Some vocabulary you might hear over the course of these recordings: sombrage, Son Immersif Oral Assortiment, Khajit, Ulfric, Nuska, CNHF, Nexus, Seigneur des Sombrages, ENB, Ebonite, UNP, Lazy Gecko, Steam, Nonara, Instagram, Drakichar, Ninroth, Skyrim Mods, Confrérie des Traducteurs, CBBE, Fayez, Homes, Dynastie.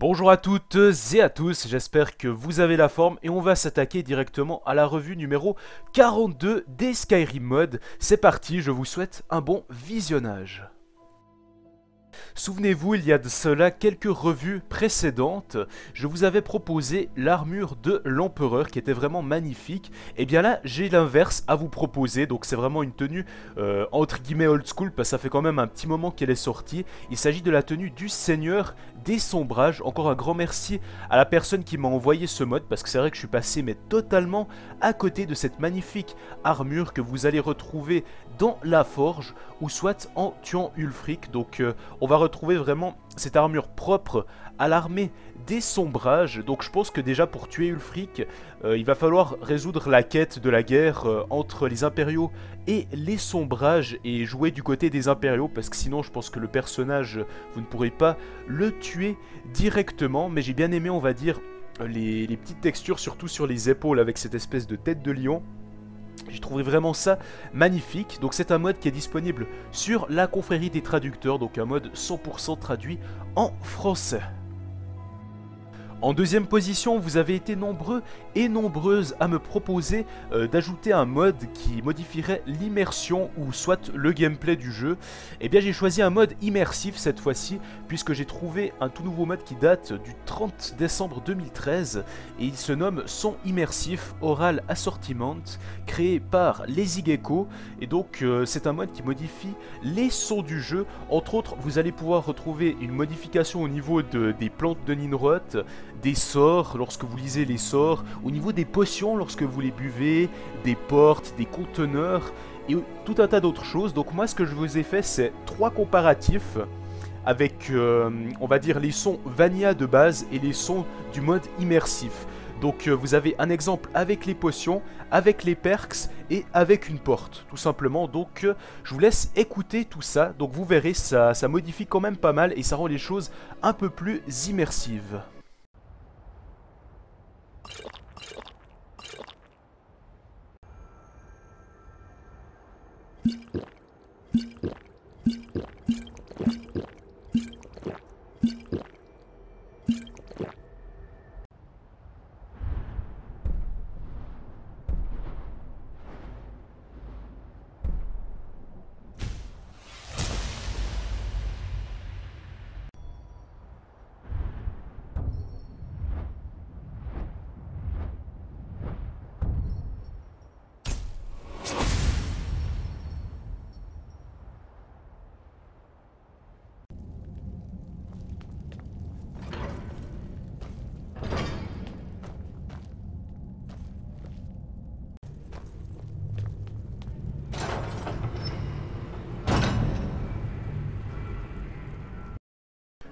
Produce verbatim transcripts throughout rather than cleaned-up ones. Bonjour à toutes et à tous, j'espère que vous avez la forme et on va s'attaquer directement à la revue numéro quarante-deux des Skyrim Mods. C'est parti, je vous souhaite un bon visionnage. Souvenez-vous, il y a de cela quelques revues précédentes, je vous avais proposé l'armure de l'empereur qui était vraiment magnifique. Et bien là, j'ai l'inverse à vous proposer, donc c'est vraiment une tenue euh, entre guillemets old school, parce que ça fait quand même un petit moment qu'elle est sortie. Il s'agit de la tenue du Seigneur des Sombrages. Encore un grand merci à la personne qui m'a envoyé ce mod, parce que c'est vrai que je suis passé mais totalement à côté de cette magnifique armure que vous allez retrouver dans la forge, ou soit en tuant Ulfric. Donc euh, on va retrouver vraiment cette armure propre à l'armée des sombrages. Donc je pense que déjà pour tuer Ulfric, euh, il va falloir résoudre la quête de la guerre euh, entre les impériaux et les sombrages, et jouer du côté des impériaux, parce que sinon je pense que le personnage, vous ne pourrez pas le tuer directement. Mais j'ai bien aimé, on va dire, les, les petites textures, surtout sur les épaules, avec cette espèce de tête de lion. J'ai trouvé vraiment ça magnifique. Donc c'est un mode qui est disponible sur la confrérie des traducteurs, donc un mode cent pour cent traduit en français. En deuxième position, vous avez été nombreux et nombreuses à me proposer euh, d'ajouter un mode qui modifierait l'immersion ou soit le gameplay du jeu. Et bien j'ai choisi un mode immersif cette fois-ci, puisque j'ai trouvé un tout nouveau mode qui date du trente décembre deux mille treize. Et il se nomme Son Immersif Oral Assortiment, créé par Lazy Gecko. Et donc euh, c'est un mode qui modifie les sons du jeu. Entre autres, vous allez pouvoir retrouver une modification au niveau de, des plantes de Ninroth, des sorts lorsque vous lisez les sorts, au niveau des potions lorsque vous les buvez, des portes, des conteneurs et tout un tas d'autres choses. Donc moi ce que je vous ai fait, c'est trois comparatifs avec euh, on va dire les sons Vanilla de base et les sons du mode immersif. Donc euh, vous avez un exemple avec les potions, avec les perks et avec une porte, tout simplement. Donc euh, je vous laisse écouter tout ça. Donc vous verrez, ça, ça modifie quand même pas mal et ça rend les choses un peu plus immersives.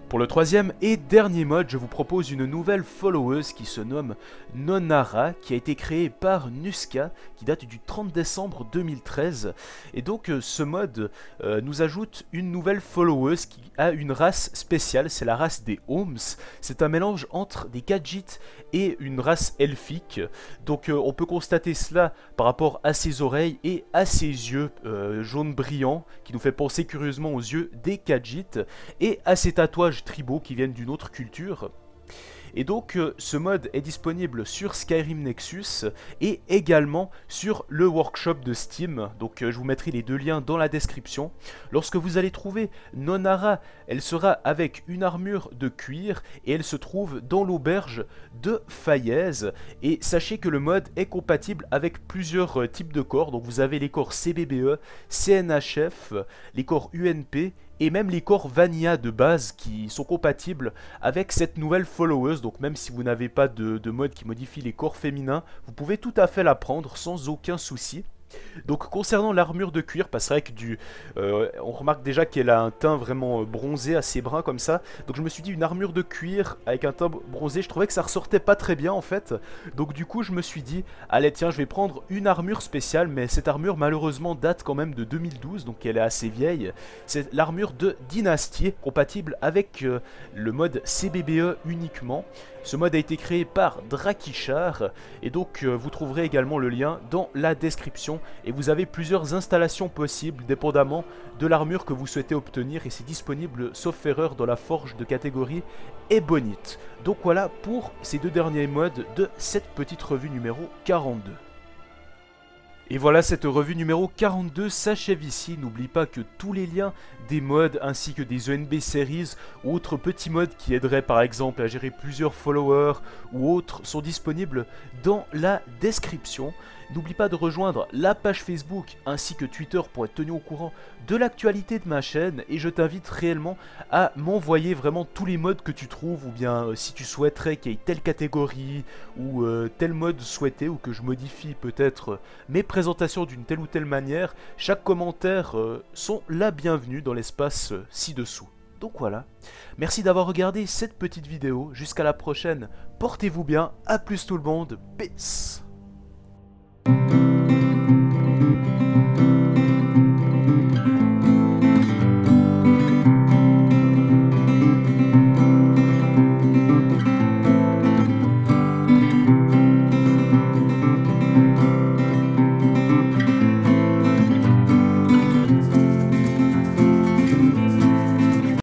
Pour le troisième et dernier mode, je vous propose une nouvelle followeuse qui se nomme Nonara, qui a été créée par Nuska, qui date du trente décembre deux mille treize. Et donc ce mode euh, nous ajoute une nouvelle followeuse qui a une race spéciale, c'est la race des Homes. C'est un mélange entre des Khajit et une race elfique. Donc euh, on peut constater cela par rapport à ses oreilles et à ses yeux euh, jaunes brillants, qui nous fait penser curieusement aux yeux des Khajit, et à ses tatouages tribaux qui viennent d'une autre culture. Et donc euh, ce mode est disponible sur Skyrim Nexus et également sur le workshop de Steam. Donc euh, je vous mettrai les deux liens dans la description. Lorsque vous allez trouver Nonara, elle sera avec une armure de cuir et elle se trouve dans l'auberge de Fayez. Et sachez que le mode est compatible avec plusieurs euh, types de corps. Donc vous avez les corps C B B E, C N H F, les corps U N P et même les corps Vanilla de base qui sont compatibles avec cette nouvelle followeuse. Donc même si vous n'avez pas de, de mode qui modifie les corps féminins, vous pouvez tout à fait la prendre sans aucun souci. Donc concernant l'armure de cuir, parce que c'est vrai que du, euh, on remarque déjà qu'elle a un teint vraiment bronzé, assez brun comme ça. Donc je me suis dit, une armure de cuir avec un teint bronzé, je trouvais que ça ressortait pas très bien en fait. Donc du coup je me suis dit, allez tiens, je vais prendre une armure spéciale. Mais cette armure malheureusement date quand même de deux mille douze, donc elle est assez vieille. C'est l'armure de Dynastie, compatible avec euh, le mode C B B E uniquement. Ce mode a été créé par Drakichar. Et donc euh, vous trouverez également le lien dans la description. installation et vous avez plusieurs installations possibles dépendamment de l'armure que vous souhaitez obtenir et c'est disponible sauf erreur dans la forge de catégorie Ebonite. Donc voilà pour ces deux derniers modes de cette petite revue numéro quarante-deux. Et voilà, cette revue numéro quarante-deux s'achève ici. N'oublie pas que tous les liens des mods ainsi que des E N B series ou autres petits mods qui aideraient par exemple à gérer plusieurs followers ou autres sont disponibles dans la description. N'oublie pas de rejoindre la page Facebook ainsi que Twitter pour être tenu au courant de l'actualité de ma chaîne et je t'invite réellement à m'envoyer vraiment tous les mods que tu trouves ou bien euh, si tu souhaiterais qu'il y ait telle catégorie ou euh, tel mode souhaité ou que je modifie peut-être euh, mes présentations d'une telle ou telle manière, chaque commentaire euh, sont la bienvenue dans l'espace euh, ci-dessous. Donc voilà, merci d'avoir regardé cette petite vidéo, jusqu'à la prochaine, portez-vous bien, à plus tout le monde, peace.